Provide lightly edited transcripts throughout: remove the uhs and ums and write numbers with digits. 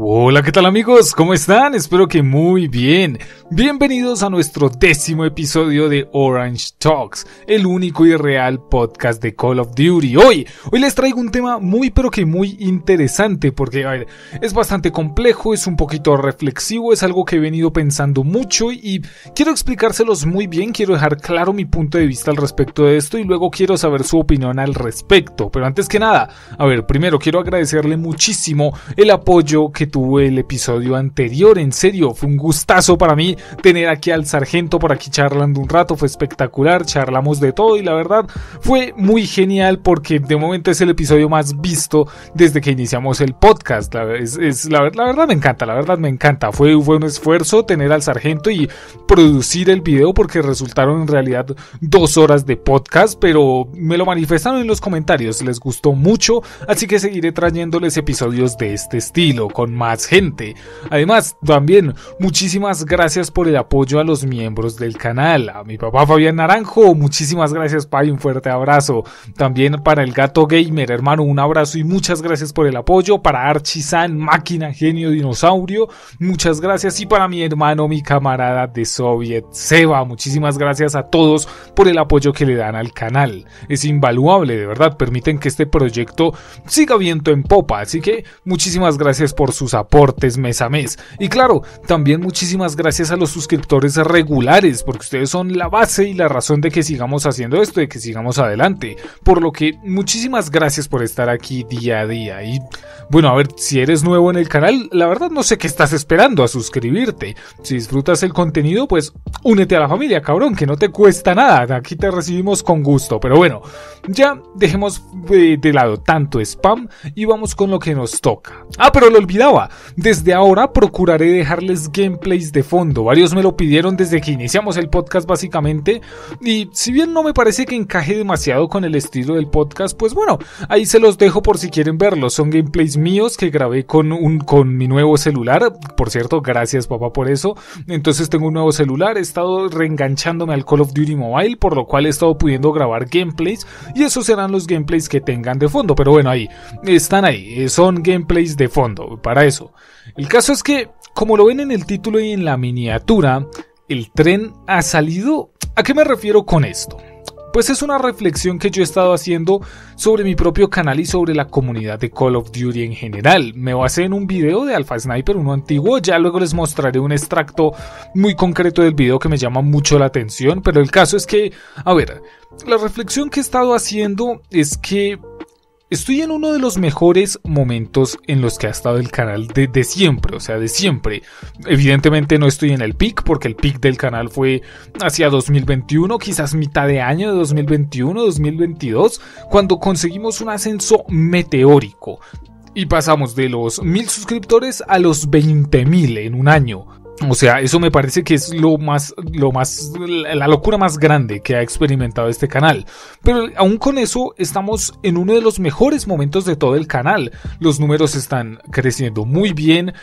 Hola, ¿qué tal amigos? ¿Cómo están? Espero que muy bien. Bienvenidos a nuestro 10º episodio de Orange Talks, el único y real podcast de Call of Duty. Hoy les traigo un tema muy pero que muy interesante porque, a ver, es bastante complejo, es un poquito reflexivo, es algo que he venido pensando mucho y quiero explicárselos muy bien, quiero dejar claro mi punto de vista al respecto de esto y luego quiero saber su opinión al respecto. Pero antes que nada, a ver, primero quiero agradecerle muchísimo el apoyo que tuve el episodio anterior. En serio, fue un gustazo para mí tener aquí al sargento por aquí charlando un rato, fue espectacular, charlamos de todo y la verdad fue muy genial porque de momento es el episodio más visto desde que iniciamos el podcast. La verdad me encanta, fue un esfuerzo tener al sargento y producir el video porque resultaron en realidad 2 horas de podcast, pero me lo manifestaron en los comentarios, les gustó mucho, así que seguiré trayéndoles episodios de este estilo con más gente. Además, también muchísimas gracias por el apoyo a los miembros del canal, a mi papá Fabián Naranjo, muchísimas gracias Pai, un fuerte abrazo, también para el Gato Gamer, hermano, un abrazo y muchas gracias por el apoyo, para Archisan, máquina, genio, dinosaurio, muchas gracias, y para mi hermano, mi camarada de Soviet, Seba, muchísimas gracias a todos por el apoyo que le dan al canal, es invaluable, de verdad, permiten que este proyecto siga viento en popa, así que muchísimas gracias por sus aportes mes a mes. Y claro, también muchísimas gracias a los suscriptores regulares, porque ustedes son la base y la razón de que sigamos haciendo esto, de que sigamos adelante, por lo que muchísimas gracias por estar aquí día a día. Y bueno, a ver, si eres nuevo en el canal, la verdad no sé qué estás esperando a suscribirte. Si disfrutas el contenido, pues únete a la familia, cabrón, que no te cuesta nada, aquí te recibimos con gusto. Pero bueno, ya dejemos de lado tanto spam y vamos con lo que nos toca. Ah, pero lo olvidaba, desde ahora procuraré dejarles gameplays de fondo, varios me lo pidieron desde que iniciamos el podcast básicamente, y si bien no me parece que encaje demasiado con el estilo del podcast, pues bueno, ahí se los dejo por si quieren verlos, son gameplays míos que grabé con mi nuevo celular, por cierto, gracias papá por eso. Entonces tengo un nuevo celular, he estado reenganchándome al Call of Duty Mobile, por lo cual he estado pudiendo grabar gameplays, y esos serán los gameplays que tengan de fondo, pero bueno, ahí, están ahí, son gameplays de fondo, para eso. El caso es que, como lo ven en el título y en la miniatura, el tren ha salido. ¿A qué me refiero con esto? Pues es una reflexión que yo he estado haciendo sobre mi propio canal y sobre la comunidad de Call of Duty en general. Me basé en un video de Alpha Sniper, uno antiguo, ya luego les mostraré un extracto muy concreto del video que me llama mucho la atención, pero el caso es que, a ver, la reflexión que he estado haciendo es que estoy en uno de los mejores momentos en los que ha estado el canal de siempre, o sea, de siempre. Evidentemente no estoy en el peak, porque el peak del canal fue hacia 2021, quizás mitad de año de 2021, 2022, cuando conseguimos un ascenso meteórico y pasamos de los 1000 suscriptores a los 20.000 en un año. O sea, eso me parece que es la locura más grande que ha experimentado este canal. Pero aún con eso, estamos en uno de los mejores momentos de todo el canal. Los números están creciendo muy bien.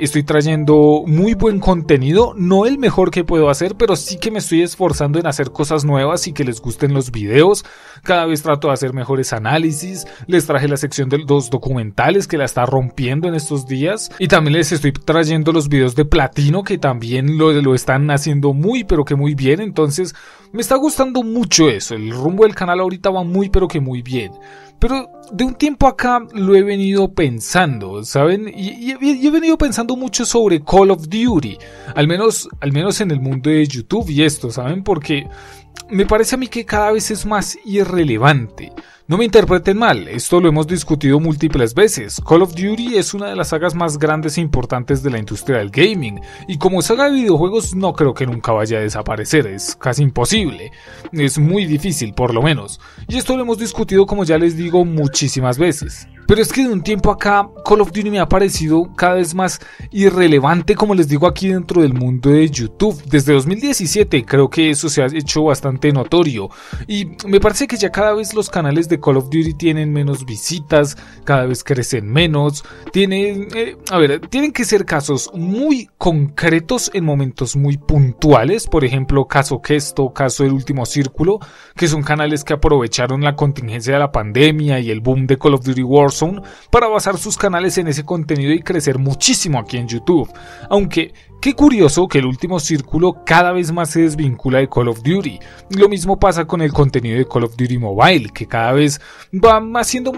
Estoy trayendo muy buen contenido. No el mejor que puedo hacer, pero sí que me estoy esforzando en hacer cosas nuevas y que les gusten los videos. Cada vez trato de hacer mejores análisis. Les traje la sección de los documentales que la está rompiendo en estos días. Y también les estoy trayendo los videos de plata, que también lo están haciendo muy pero que muy bien. Entonces me está gustando mucho eso, el rumbo del canal ahorita va muy pero que muy bien. Pero de un tiempo acá lo he venido pensando, ¿saben? Y he venido pensando mucho sobre Call of Duty, al menos en el mundo de YouTube y esto, ¿saben? Porque me parece a mí que cada vez es más irrelevante. No me interpreten mal, esto lo hemos discutido múltiples veces. Call of Duty es una de las sagas más grandes e importantes de la industria del gaming, y como saga de videojuegos no creo que nunca vaya a desaparecer, es casi imposible, es muy difícil por lo menos, y esto lo hemos discutido, como ya les digo, muchísimas veces. Pero es que de un tiempo acá Call of Duty me ha parecido cada vez más irrelevante, como les digo, aquí dentro del mundo de YouTube. Desde 2017 creo que eso se ha hecho bastante notorio, y me parece que ya cada vez los canales de Call of Duty tienen menos visitas, cada vez crecen menos, tienen que ser casos muy concretos en momentos muy puntuales, por ejemplo Caso el Último Círculo, que son canales que aprovecharon la contingencia de la pandemia y el boom de Call of Duty Wars Warzone para basar sus canales en ese contenido y crecer muchísimo aquí en YouTube. Aunque, qué curioso que el último círculo cada vez más se desvincula de Call of Duty. Lo mismo pasa con el contenido de Call of Duty Mobile, que cada vez va siendo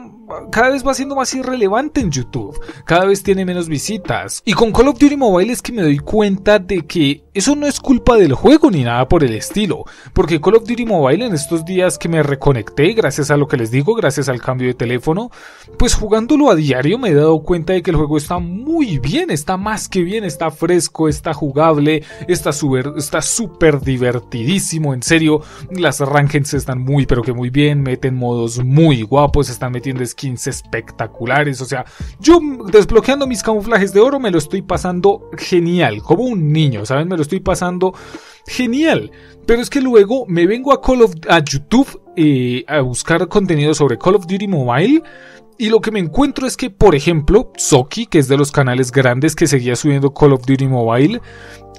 más irrelevante en YouTube, cada vez tiene menos visitas. Y con Call of Duty Mobile es que me doy cuenta de que eso no es culpa del juego ni nada por el estilo, porque Call of Duty Mobile en estos días que me reconecté, gracias a lo que les digo, gracias al cambio de teléfono, pues jugándolo a diario me he dado cuenta de que el juego está muy bien, está más que bien, está fresco, está jugable, está súper divertidísimo, en serio, las rankings están muy pero que muy bien, meten modos muy guapos, están metiendo skins espectaculares, o sea, yo desbloqueando mis camuflajes de oro me lo estoy pasando genial, como un niño, ¿saben? Me lo estoy pasando genial, pero es que luego me vengo a YouTube a buscar contenido sobre Call of Duty Mobile y lo que me encuentro es que, por ejemplo, Soki, que es de los canales grandes que seguía subiendo Call of Duty Mobile,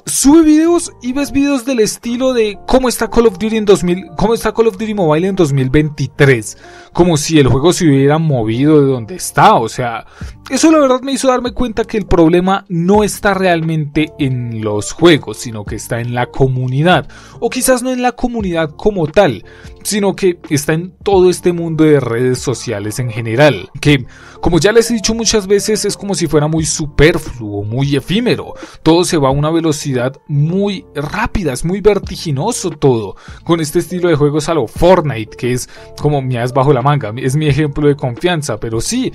sube videos y ves videos del estilo de cómo está Call of Duty Mobile en 2023, como si el juego se hubiera movido de donde está. O sea, eso la verdad me hizo darme cuenta que el problema no está realmente en los juegos, sino que está en la comunidad, o quizás no en la comunidad como tal, sino que está en todo este mundo de redes sociales en general, que como ya les he dicho muchas veces es como si fuera muy superfluo, muy efímero, todo se va a una velocidad muy rápida, es muy vertiginoso todo, con este estilo de juegos a lo Fortnite, que es como mi as bajo la manga, es mi ejemplo de confianza, pero sí,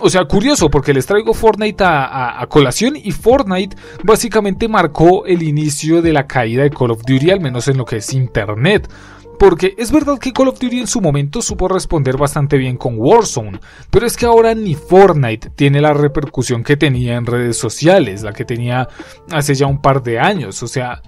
o sea, curioso, porque les traigo Fortnite a colación, y Fortnite básicamente marcó el inicio de la caída de Call of Duty, al menos en lo que es internet. Porque es verdad que Call of Duty en su momento supo responder bastante bien con Warzone, pero es que ahora ni Fortnite tiene la repercusión que tenía en redes sociales, la que tenía hace ya un par de años. O sea,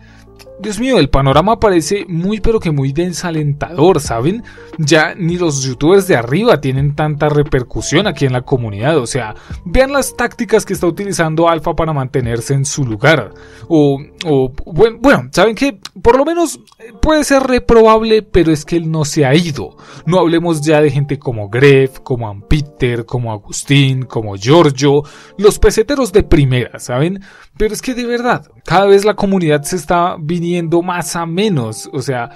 Dios mío, el panorama parece muy pero que muy desalentador, ¿saben? Ya ni los youtubers de arriba tienen tanta repercusión aquí en la comunidad. O sea, vean las tácticas que está utilizando Alpha para mantenerse en su lugar. Bueno, ¿saben qué? Por lo menos puede ser reprobable, pero es que él no se ha ido. No hablemos ya de gente como Grefg, como Ampiter, como Agustín, como Giorgio, los peseteros de primera, ¿saben? Pero es que de verdad, cada vez la comunidad se está viniendo más a menos, o sea,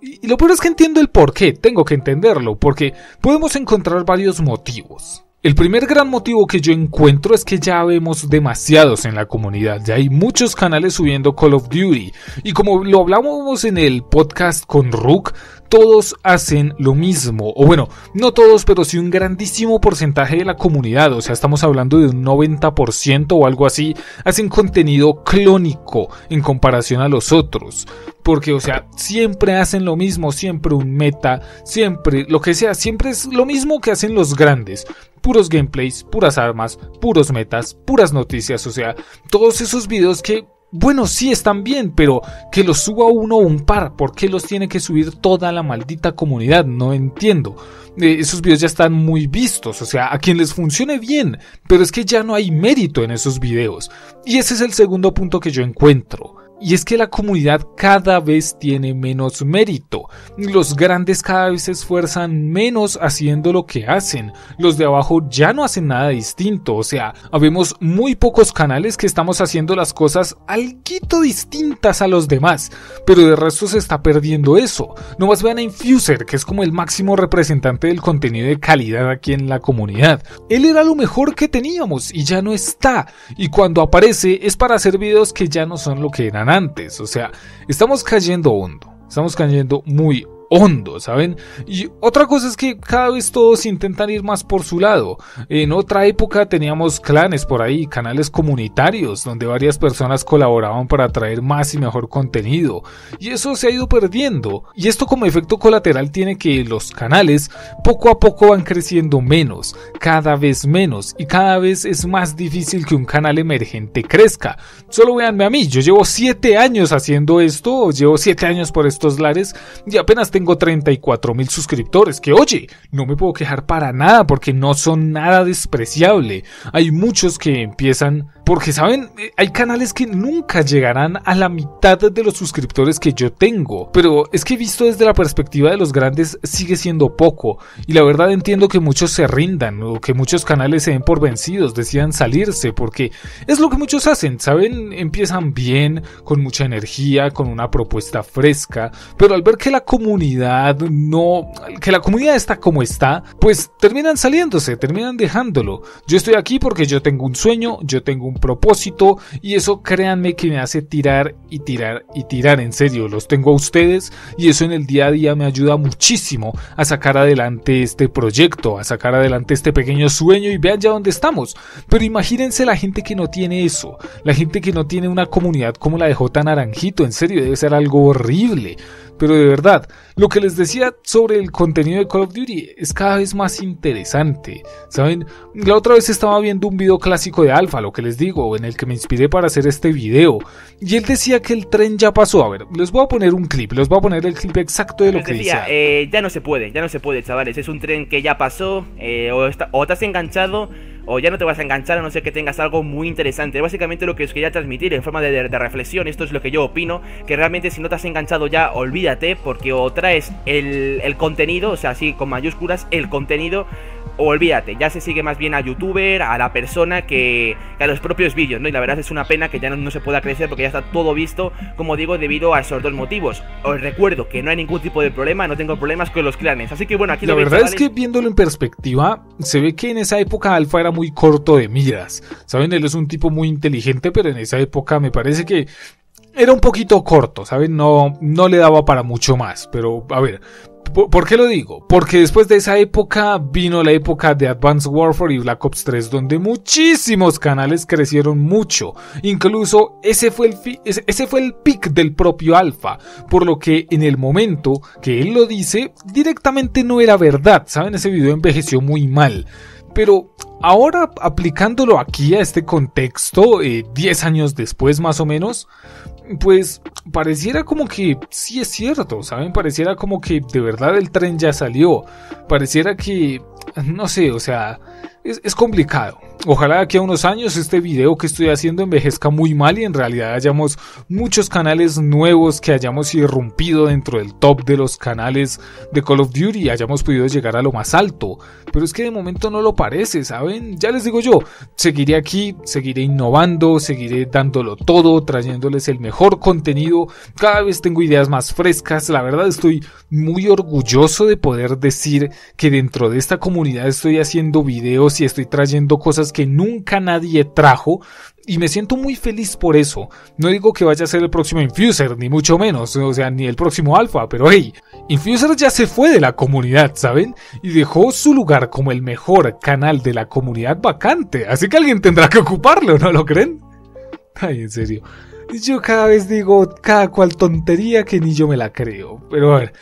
y lo peor es que entiendo el porqué, tengo que entenderlo, porque podemos encontrar varios motivos. El primer gran motivo que yo encuentro es que ya vemos demasiados en la comunidad, ya hay muchos canales subiendo Call of Duty, y como lo hablábamos en el podcast con Rook, todos hacen lo mismo, o bueno, no todos, pero sí un grandísimo porcentaje de la comunidad, o sea, estamos hablando de un 90% o algo así, hacen contenido clónico en comparación a los otros, porque, o sea, siempre hacen lo mismo, siempre un meta, siempre, lo que sea, siempre es lo mismo que hacen los grandes, puros gameplays, puras armas, puros metas, puras noticias, o sea, todos esos videos que, bueno, sí están bien, pero que los suba uno o un par, ¿por qué los tiene que subir toda la maldita comunidad? No entiendo. Esos videos ya están muy vistos, o sea, a quien les funcione bien, pero es que ya no hay mérito en esos videos. Y ese es el segundo punto que yo encuentro. Y es que la comunidad cada vez tiene menos mérito, los grandes cada vez se esfuerzan menos haciendo lo que hacen, los de abajo ya no hacen nada distinto, o sea, habemos muy pocos canales que estamos haciendo las cosas alguito distintas a los demás, pero de resto se está perdiendo eso. Nomás vean a Infuser, que es como el máximo representante del contenido de calidad aquí en la comunidad, él era lo mejor que teníamos y ya no está, y cuando aparece es para hacer videos que ya no son lo que eran antes, o sea, estamos cayendo hondo, estamos cayendo muy hondo, ¿saben? Y otra cosa es que cada vez todos intentan ir más por su lado. En otra época teníamos clanes por ahí, canales comunitarios donde varias personas colaboraban para traer más y mejor contenido, y eso se ha ido perdiendo, y esto como efecto colateral tiene que los canales poco a poco van creciendo menos, cada vez menos, y cada vez es más difícil que un canal emergente crezca. Solo véanme a mí, yo llevo 7 años haciendo esto, llevo 7 años por estos lares y apenas tengo 34.000 suscriptores, que oye, no me puedo quejar para nada porque no son nada despreciable. Hay muchos que empiezan porque saben, hay canales que nunca llegarán a la mitad de los suscriptores que yo tengo, pero es que visto desde la perspectiva de los grandes sigue siendo poco, y la verdad entiendo que muchos se rindan o que muchos canales se den por vencidos, decidan salirse, porque es lo que muchos hacen, ¿saben? Empiezan bien, con mucha energía, con una propuesta fresca, pero al ver que la comunidad no, que la comunidad está como está, pues terminan saliéndose, terminan dejándolo. Yo estoy aquí porque yo tengo un sueño, yo tengo un propósito, y eso créanme que me hace tirar y tirar y tirar, en serio, los tengo a ustedes y eso en el día a día me ayuda muchísimo a sacar adelante este proyecto, a sacar adelante este pequeño sueño, y vean ya dónde estamos. Pero imagínense la gente que no tiene eso, la gente que no tiene una comunidad como la de Jota Naranjito, en serio, debe ser algo horrible. Pero de verdad, lo que les decía sobre el contenido de Call of Duty es cada vez más interesante, ¿saben? La otra vez estaba viendo un video clásico de Alpha, lo que les digo, en el que me inspiré para hacer este video, y él decía que el tren ya pasó. A ver, les voy a poner un clip, les voy a poner el clip exacto de lo que decía. Ya no se puede, chavales, es un tren que ya pasó, o te has enganchado, o ya no te vas a enganchar a no ser que tengas algo muy interesante. Básicamente lo que os quería transmitir en forma de reflexión, esto es lo que yo opino, que realmente si no te has enganchado ya, olvídate, porque o traes el contenido, o sea, así con mayúsculas, el contenido, o olvídate, ya se sigue más bien a youtuber, a la persona que a los propios vídeos, ¿no? Y la verdad es una pena que ya no se pueda crecer porque ya está todo visto, como digo, debido a esos dos motivos. Os recuerdo que no hay ningún tipo de problema, no tengo problemas con los clanes, así que bueno, aquí la verdad es que viéndolo en perspectiva, se ve que en esa época Alpha era muy corto de miras, ¿saben? Él es un tipo muy inteligente, pero en esa época me parece que era un poquito corto, ¿saben? No le daba para mucho más, pero a ver, ¿por qué lo digo? Porque después de esa época vino la época de Advanced Warfare y Black Ops 3, donde muchísimos canales crecieron mucho. Incluso ese fue el pic del propio Alpha, por lo que en el momento que él lo dice, directamente no era verdad, ¿saben? Ese video envejeció muy mal. Pero ahora, aplicándolo aquí a este contexto, 10 años después más o menos, pues pareciera como que sí es cierto, ¿saben? Pareciera como que de verdad el tren ya salió. Pareciera que, no sé, o sea, es complicado. Ojalá aquí a unos años este video que estoy haciendo envejezca muy mal y en realidad hayamos muchos canales nuevos, que hayamos irrumpido dentro del top de los canales de Call of Duty y hayamos podido llegar a lo más alto. Pero es que de momento no lo parece, ¿saben? Ya les digo yo, seguiré aquí, seguiré innovando, seguiré dándolo todo, trayéndoles el mejor contenido. Cada vez tengo ideas más frescas. La verdad estoy muy orgulloso de poder decir que dentro de esta comunidad estoy haciendo videos y estoy trayendo cosas que nunca nadie trajo, y me siento muy feliz por eso. No digo que vaya a ser el próximo Infuser, ni mucho menos, o sea, ni el próximo Alpha, pero hey, Infuser ya se fue de la comunidad, ¿saben? Y dejó su lugar como el mejor canal de la comunidad vacante, así que alguien tendrá que ocuparlo, ¿no lo creen? Ay, en serio, yo cada vez digo cada cual tontería que ni yo me la creo, pero a ver,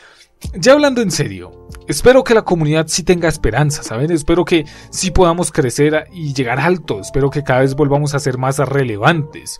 ya hablando en serio, espero que la comunidad sí tenga esperanza, ¿saben? Espero que sí podamos crecer y llegar alto, espero que cada vez volvamos a ser más relevantes.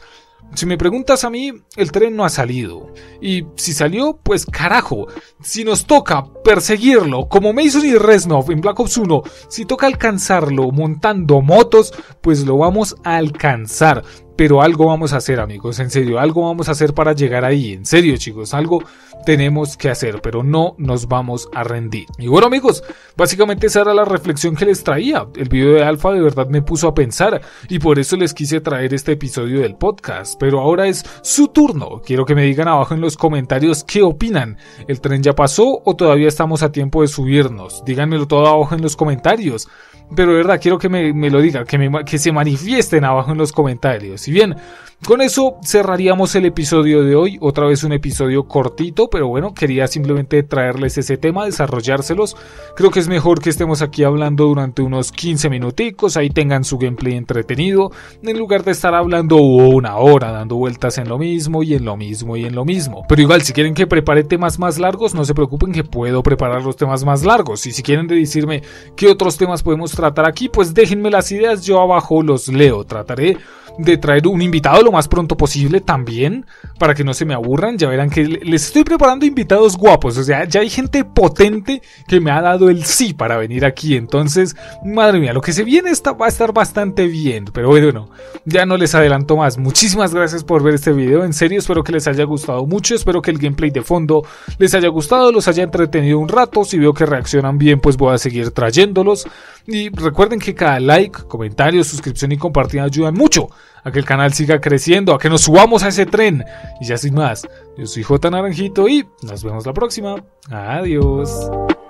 Si me preguntas a mí, el tren no ha salido, y si salió, pues carajo, si nos toca perseguirlo, como Mason y Reznov en Black Ops 1, si toca alcanzarlo montando motos, pues lo vamos a alcanzar. Pero algo vamos a hacer, amigos, en serio, algo vamos a hacer para llegar ahí, en serio, chicos, algo tenemos que hacer, pero no nos vamos a rendir. Y bueno, amigos, básicamente esa era la reflexión que les traía. El video de Alpha de verdad me puso a pensar y por eso les quise traer este episodio del podcast, pero ahora es su turno. Quiero que me digan abajo en los comentarios qué opinan, ¿el tren ya pasó o todavía estamos a tiempo de subirnos? Díganmelo todo abajo en los comentarios. Pero de verdad, quiero que me lo digan, que se manifiesten abajo en los comentarios. Y bien, con eso cerraríamos el episodio de hoy. Otra vez un episodio cortito, pero bueno, quería simplemente traerles ese tema, desarrollárselos. Creo que es mejor que estemos aquí hablando durante unos 15 minuticos, ahí tengan su gameplay entretenido, en lugar de estar hablando una hora, dando vueltas en lo mismo, y en lo mismo, y en lo mismo. Pero igual, si quieren que prepare temas más largos, no se preocupen que puedo preparar los temas más largos. Y si quieren decirme qué otros temas podemos tratar aquí, pues déjenme las ideas, yo abajo los leo, trataré de traer un invitado lo más pronto posible también, para que no se me aburran. Ya verán que les estoy preparando invitados guapos, o sea, ya hay gente potente que me ha dado el sí para venir aquí. Entonces, madre mía, lo que se viene va a estar bastante bien. Pero bueno, ya no les adelanto más. Muchísimas gracias por ver este video, en serio, espero que les haya gustado mucho, espero que el gameplay de fondo les haya gustado, los haya entretenido un rato. Si veo que reaccionan bien, pues voy a seguir trayéndolos. Y recuerden que cada like, comentario, suscripción y compartida ayudan mucho a que el canal siga creciendo, a que nos subamos a ese tren. Y ya sin más, yo soy Jota Naranjito y nos vemos la próxima. Adiós.